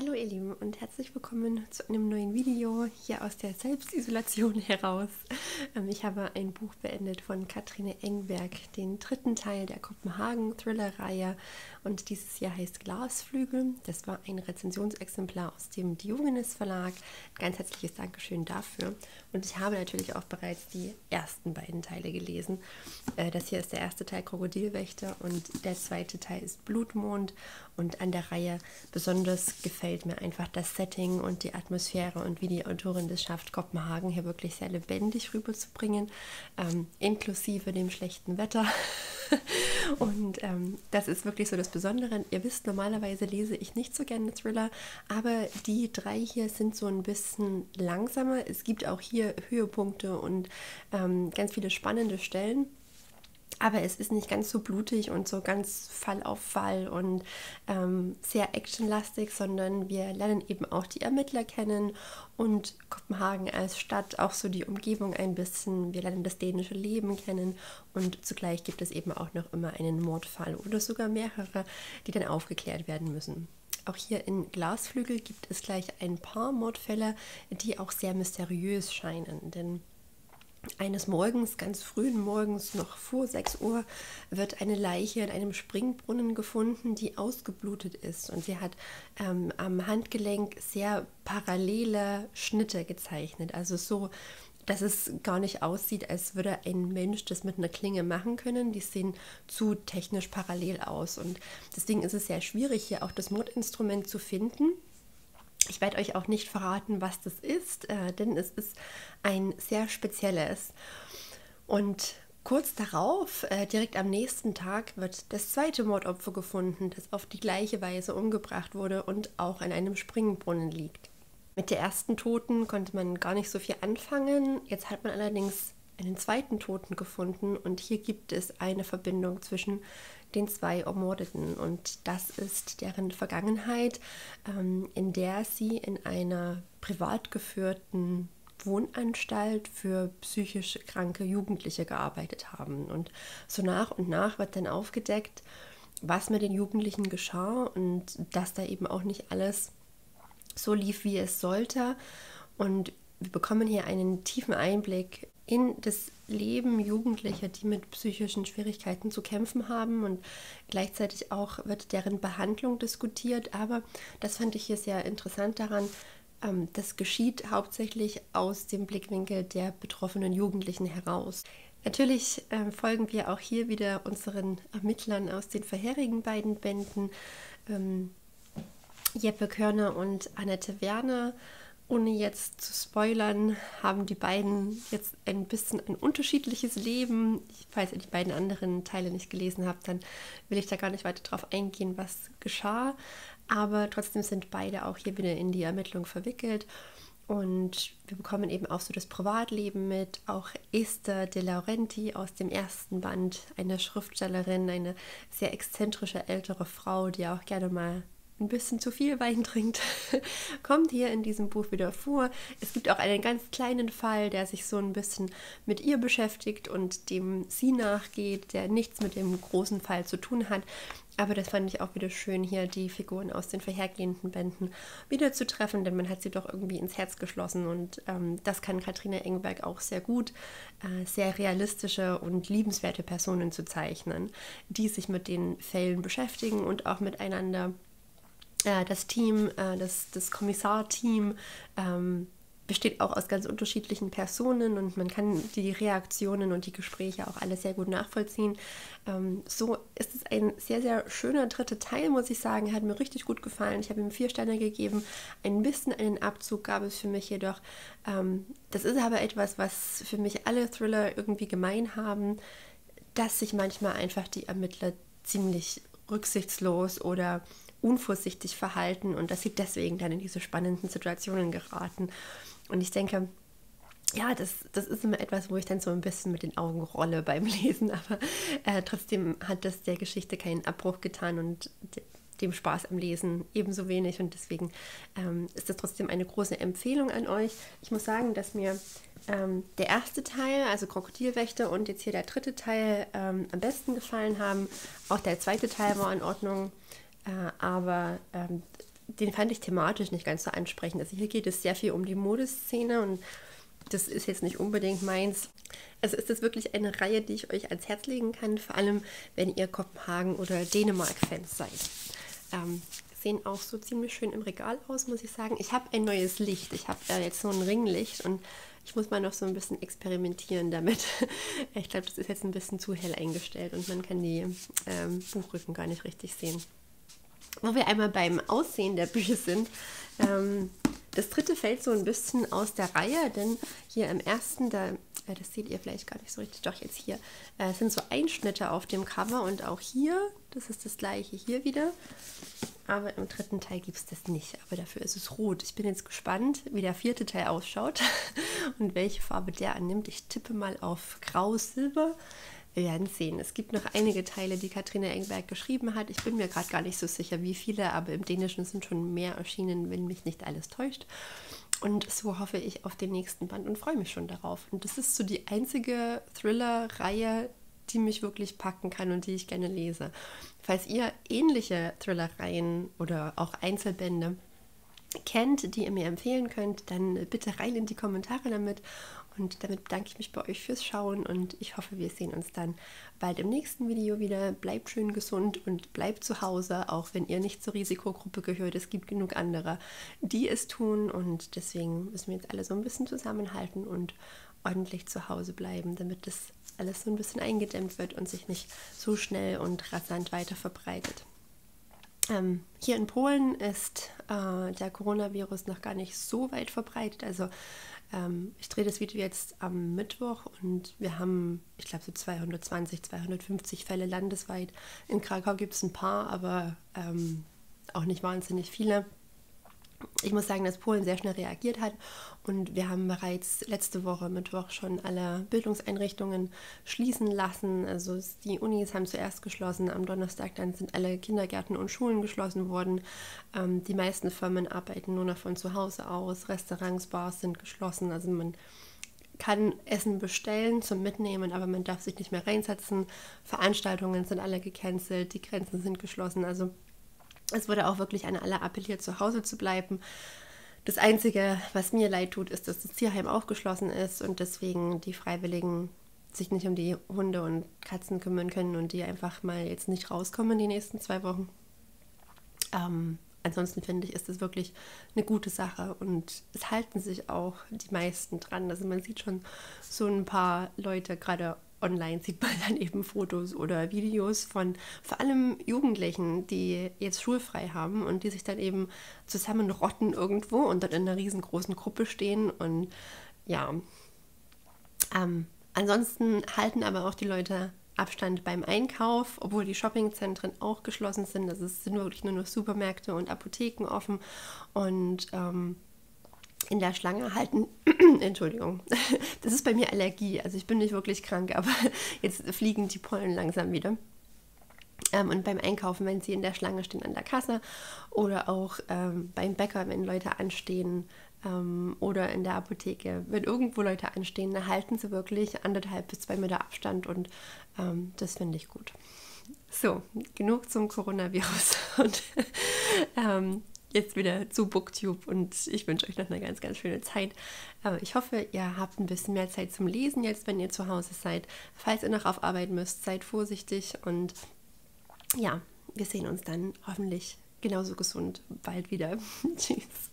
Hallo ihr Lieben und herzlich willkommen zu einem neuen Video hier aus der Selbstisolation heraus. Ich habe ein Buch beendet von Katrine Engberg, den dritten Teil der Kopenhagen-Thriller-Reihe, und dieses hier heißt Glasflügel. Das war ein Rezensionsexemplar aus dem Diogenes Verlag. Ganz herzliches Dankeschön dafür. Und ich habe natürlich auch bereits die ersten beiden Teile gelesen. Das hier ist der erste Teil Krokodilwächter und der zweite Teil ist Blutmond, und an der Reihe besonders gefällt mir einfach das Setting und die Atmosphäre und wie die Autorin das schafft, Kopenhagen hier wirklich sehr lebendig rüberzubringen, inklusive dem schlechten Wetter. Und das ist wirklich so das Besondere. Ihr wisst, normalerweise lese ich nicht so gerne Thriller, aber die drei hier sind so ein bisschen langsamer. Es gibt auch hier Höhepunkte und ganz viele spannende Stellen. Aber es ist nicht ganz so blutig und so ganz Fall auf Fall und sehr actionlastig, sondern wir lernen eben auch die Ermittler kennen und Kopenhagen als Stadt, auch so die Umgebung ein bisschen. Wir lernen das dänische Leben kennen und zugleich gibt es eben auch noch immer einen Mordfall oder sogar mehrere, die dann aufgeklärt werden müssen. Auch hier in Glasflügel gibt es gleich ein paar Mordfälle, die auch sehr mysteriös scheinen, denn eines Morgens, ganz frühen Morgens, noch vor 6 Uhr, wird eine Leiche in einem Springbrunnen gefunden, die ausgeblutet ist. Und sie hat am Handgelenk sehr parallele Schnitte gezeichnet. Also so, dass es gar nicht aussieht, als würde ein Mensch das mit einer Klinge machen können. Die sehen zu technisch parallel aus. Und deswegen ist es sehr schwierig, hier auch das Mordinstrument zu finden. Ich werde euch auch nicht verraten, was das ist, denn es ist ein sehr spezielles. Und kurz darauf, direkt am nächsten Tag, wird das zweite Mordopfer gefunden, das auf die gleiche Weise umgebracht wurde und auch in einem Springbrunnen liegt. Mit der ersten Toten konnte man gar nicht so viel anfangen. Jetzt hat man allerdings einen zweiten Toten gefunden und hier gibt es eine Verbindung zwischen den zwei Ermordeten, und das ist deren Vergangenheit, in der sie in einer privat geführten Wohnanstalt für psychisch kranke Jugendliche gearbeitet haben. Und so nach und nach wird dann aufgedeckt, was mit den Jugendlichen geschah und dass da eben auch nicht alles so lief, wie es sollte. Und wir bekommen hier einen tiefen Einblick in das Leben Jugendlicher, die mit psychischen Schwierigkeiten zu kämpfen haben, und gleichzeitig auch wird deren Behandlung diskutiert. Aber das fand ich hier sehr interessant daran, das geschieht hauptsächlich aus dem Blickwinkel der betroffenen Jugendlichen heraus. Natürlich folgen wir auch hier wieder unseren Ermittlern aus den vorherigen beiden Bänden, Jeppe Körner und Annette Werner. Ohne jetzt zu spoilern, haben die beiden jetzt ein bisschen ein unterschiedliches Leben. Falls ihr die beiden anderen Teile nicht gelesen habt, dann will ich da gar nicht weiter drauf eingehen, was geschah. Aber trotzdem sind beide auch hier wieder in die Ermittlung verwickelt. Und wir bekommen eben auch so das Privatleben mit. Auch Esther de Laurenti aus dem ersten Band, eine Schriftstellerin, eine sehr exzentrische ältere Frau, die auch gerne mal ein bisschen zu viel Wein trinkt, kommt hier in diesem Buch wieder vor. Es gibt auch einen ganz kleinen Fall, der sich so ein bisschen mit ihr beschäftigt und dem sie nachgeht, der nichts mit dem großen Fall zu tun hat. Aber das fand ich auch wieder schön, hier die Figuren aus den vorhergehenden Bänden wieder zu treffen, denn man hat sie doch irgendwie ins Herz geschlossen, und das kann Katrine Engberg auch sehr gut, sehr realistische und liebenswerte Personen zu zeichnen, die sich mit den Fällen beschäftigen und auch miteinander. Das Team, das Kommissarteam besteht auch aus ganz unterschiedlichen Personen, und man kann die Reaktionen und die Gespräche auch alle sehr gut nachvollziehen. So ist es ein sehr, sehr schöner dritter Teil, muss ich sagen. Hat mir richtig gut gefallen. Ich habe ihm 4 Sterne gegeben. Ein bisschen einen Abzug gab es für mich jedoch. Das ist aber etwas, was für mich alle Thriller irgendwie gemein haben, dass sich manchmal einfach die Ermittler ziemlich rücksichtslos oder unvorsichtig verhalten und dass sie deswegen dann in diese spannenden Situationen geraten. Und ich denke, ja, das ist immer etwas, wo ich dann so ein bisschen mit den Augen rolle beim Lesen, aber trotzdem hat das der Geschichte keinen Abbruch getan und dem Spaß am Lesen ebenso wenig, und deswegen ist das trotzdem eine große Empfehlung an euch. Ich muss sagen, dass mir der erste Teil, also Krokodilwächter, und jetzt hier der dritte Teil am besten gefallen haben. Auch der zweite Teil war in Ordnung. Aber den fand ich thematisch nicht ganz so ansprechend. Also hier geht es sehr viel um die Modeszene und das ist jetzt nicht unbedingt meins. Also ist das wirklich eine Reihe, die ich euch ans Herz legen kann, vor allem wenn ihr Kopenhagen- oder Dänemark-Fans seid. Sehen auch so ziemlich schön im Regal aus, muss ich sagen. Ich habe ein neues Licht. Ich habe jetzt so ein Ringlicht und ich muss mal noch so ein bisschen experimentieren damit. Ich glaube, das ist jetzt ein bisschen zu hell eingestellt und man kann die Buchrücken gar nicht richtig sehen. Wo wir einmal beim Aussehen der Bücher sind, das dritte fällt so ein bisschen aus der Reihe, denn hier im ersten, da, das seht ihr vielleicht gar nicht so richtig, doch jetzt hier, sind so Einschnitte auf dem Cover und auch hier, das ist das gleiche hier wieder, aber im dritten Teil gibt es das nicht, aber dafür ist es rot. Ich bin jetzt gespannt, wie der vierte Teil ausschaut und welche Farbe der annimmt. Ich tippe mal auf Grau-Silber. Wir werden sehen. Es gibt noch einige Teile, die Katrine Engberg geschrieben hat. Ich bin mir gerade gar nicht so sicher, wie viele, aber im Dänischen sind schon mehr erschienen, wenn mich nicht alles täuscht. Und so hoffe ich auf den nächsten Band und freue mich schon darauf. Und das ist so die einzige Thriller-Reihe, die mich wirklich packen kann und die ich gerne lese. Falls ihr ähnliche Thriller-Reihen oder auch Einzelbände kennt, die ihr mir empfehlen könnt, dann bitte rein in die Kommentare damit. Und damit bedanke ich mich bei euch fürs Schauen und ich hoffe, wir sehen uns dann bald im nächsten Video wieder. Bleibt schön gesund und bleibt zu Hause, auch wenn ihr nicht zur Risikogruppe gehört. Es gibt genug andere, die es tun und deswegen müssen wir jetzt alle so ein bisschen zusammenhalten und ordentlich zu Hause bleiben, damit das alles so ein bisschen eingedämmt wird und sich nicht so schnell und rasant weiter verbreitet. Hier in Polen ist der Coronavirus noch gar nicht so weit verbreitet. Also ich drehe das Video jetzt am Mittwoch und wir haben, ich glaube, so 220, 250 Fälle landesweit. In Krakau gibt es ein paar, aber auch nicht wahnsinnig viele. Ich muss sagen, dass Polen sehr schnell reagiert hat und wir haben bereits letzte Woche Mittwoch schon alle Bildungseinrichtungen schließen lassen. Also die Unis haben zuerst geschlossen, am Donnerstag dann sind alle Kindergärten und Schulen geschlossen worden. Die meisten Firmen arbeiten nur noch von zu Hause aus, Restaurants, Bars sind geschlossen, also man kann Essen bestellen zum Mitnehmen, aber man darf sich nicht mehr reinsetzen. Veranstaltungen sind alle gecancelt, die Grenzen sind geschlossen, also es wurde auch wirklich an alle appelliert, zu Hause zu bleiben. Das Einzige, was mir leid tut, ist, dass das Tierheim auch geschlossen ist und deswegen die Freiwilligen sich nicht um die Hunde und Katzen kümmern können und die einfach mal jetzt nicht rauskommen die nächsten 2 Wochen. Ansonsten finde ich, ist das wirklich eine gute Sache und es halten sich auch die meisten dran. Also man sieht schon so ein paar Leute gerade online sieht man dann eben Fotos oder Videos von vor allem Jugendlichen, die jetzt schulfrei haben und die sich dann eben zusammenrotten irgendwo und dann in einer riesengroßen Gruppe stehen. Und ja, ansonsten halten aber auch die Leute Abstand beim Einkauf, obwohl die Shoppingzentren auch geschlossen sind. Also es sind wirklich nur noch Supermärkte und Apotheken offen und in der Schlange halten, Entschuldigung, das ist bei mir Allergie, also ich bin nicht wirklich krank, aber jetzt fliegen die Pollen langsam wieder. Und beim Einkaufen, wenn sie in der Schlange stehen an der Kasse oder auch beim Bäcker, wenn Leute anstehen oder in der Apotheke, wenn irgendwo Leute anstehen, dann halten sie wirklich 1,5 bis 2 Meter Abstand und das finde ich gut. So, genug zum Coronavirus und jetzt wieder zu Booktube und ich wünsche euch noch eine ganz, ganz schöne Zeit. Aber ich hoffe, ihr habt ein bisschen mehr Zeit zum Lesen jetzt, wenn ihr zu Hause seid. Falls ihr noch auf Arbeit müsst, seid vorsichtig und ja, wir sehen uns dann hoffentlich genauso gesund bald wieder. Tschüss.